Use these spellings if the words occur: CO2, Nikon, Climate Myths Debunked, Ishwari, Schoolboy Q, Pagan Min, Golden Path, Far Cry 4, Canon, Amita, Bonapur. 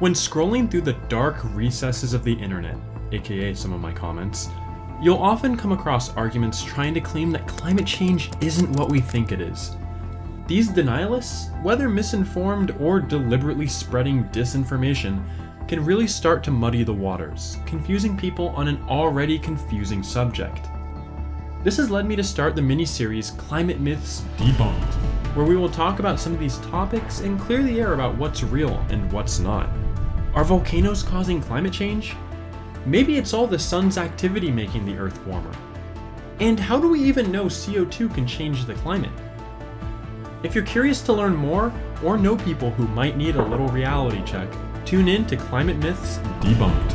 When scrolling through the dark recesses of the internet, aka some of my comments, you'll often come across arguments trying to claim that climate change isn't what we think it is. These denialists, whether misinformed or deliberately spreading disinformation, can really start to muddy the waters, confusing people on an already confusing subject. This has led me to start the mini-series Climate Myths Debunked, where we will talk about some of these topics and clear the air about what's real and what's not. Are volcanoes causing climate change? Maybe it's all the sun's activity making the earth warmer. And how do we even know CO2 can change the climate? If you're curious to learn more, or know people who might need a little reality check, tune in to Climate Myths Debunked.